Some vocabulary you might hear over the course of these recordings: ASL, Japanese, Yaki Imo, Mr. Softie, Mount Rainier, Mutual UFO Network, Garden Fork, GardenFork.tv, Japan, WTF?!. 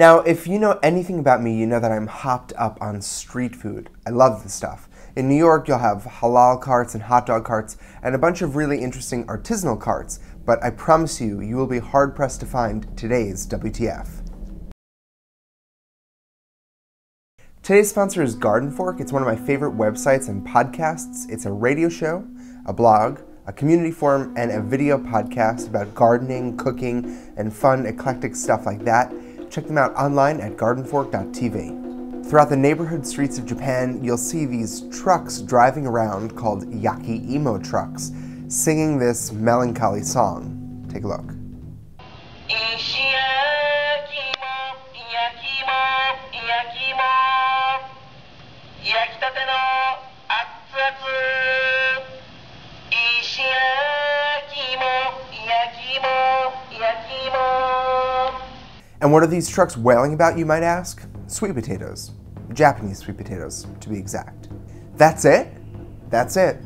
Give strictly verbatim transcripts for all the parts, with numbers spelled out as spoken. Now, if you know anything about me, you know that I'm hopped up on street food. I love this stuff. In New York, you'll have halal carts and hot dog carts and a bunch of really interesting artisanal carts, but I promise you, you will be hard-pressed to find today's W T F. Today's sponsor is Garden Fork. It's one of my favorite websites and podcasts. It's a radio show, a blog, a community forum, and a video podcast about gardening, cooking, and fun, eclectic stuff like that. Check them out online at Garden Fork dot T V. Throughout the neighborhood streets of Japan, you'll see these trucks driving around called Yaki Imo trucks, singing this melancholy song. Take a look. And what are these trucks wailing about, you might ask? Sweet potatoes. Japanese sweet potatoes, to be exact. That's it? That's it.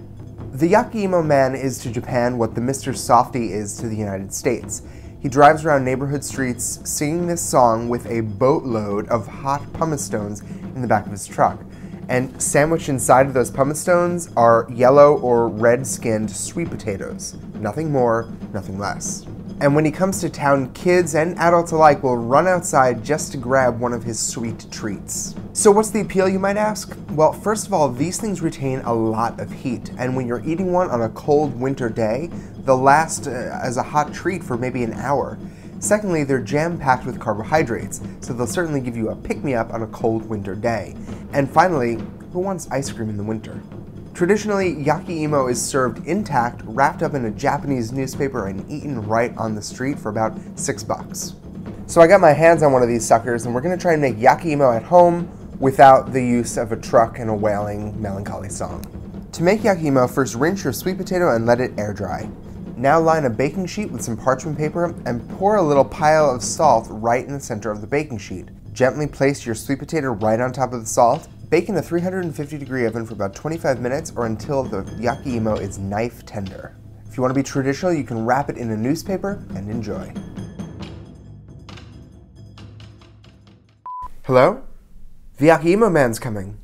The Yaki Imo man is to Japan what the Mister Softie is to the United States. He drives around neighborhood streets singing this song with a boatload of hot pumice stones in the back of his truck. And sandwiched inside of those pumice stones are yellow or red-skinned sweet potatoes. Nothing more, nothing less. And when he comes to town, kids and adults alike will run outside just to grab one of his sweet treats. So what's the appeal, you might ask? Well, first of all, these things retain a lot of heat, and when you're eating one on a cold winter day, they'll last uh, as a hot treat for maybe an hour. Secondly, they're jam-packed with carbohydrates, so they'll certainly give you a pick-me-up on a cold winter day. And finally, who wants ice cream in the winter? Traditionally, Yaki Imo is served intact, wrapped up in a Japanese newspaper and eaten right on the street for about six bucks. So I got my hands on one of these suckers, and we're gonna try and make Yaki Imo at home without the use of a truck and a wailing, melancholy song. To make Yaki Imo, first rinse your sweet potato and let it air dry. Now line a baking sheet with some parchment paper and pour a little pile of salt right in the center of the baking sheet. Gently place your sweet potato right on top of the salt. Bake in a three hundred fifty degree oven for about twenty-five minutes or until the Yaki Imo is knife tender. If you want to be traditional, you can wrap it in a newspaper and enjoy. Hello? The Yaki Imo man's coming.